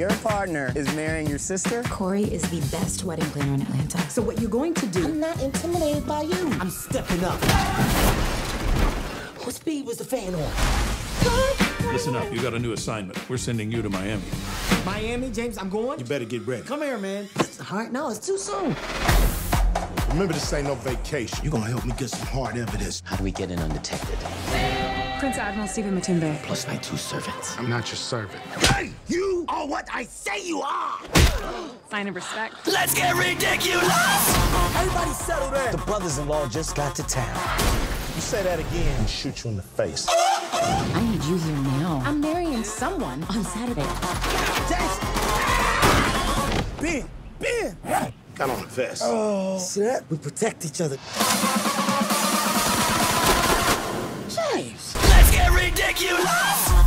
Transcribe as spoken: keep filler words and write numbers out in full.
Your partner is marrying your sister? Corey is the best wedding planner in Atlanta. So what you're going to do... I'm not intimidated by you. I'm stepping up. What speed was the fan on? Listen up, you got a new assignment. We're sending you to Miami. Miami, James, I'm going? You better get ready. Come here, man. It's hard. No, it's too soon. Remember, this ain't no vacation. You're gonna help me get some hard evidence. How do we get in undetected? Prince Admiral Stephen Matumbo. Plus my two servants. I'm not your servant. Hey! You are what I say you are! Sign of respect. Let's get ridiculous! Everybody settle down. The brothers-in-law just got to town. You say that again, and shoot you in the face. I need you here now. I'm marrying someone on Saturday. James! Ben! Ben! Hey. I don't invest. Oh, shit. We protect each other. James! Let's get ridiculous!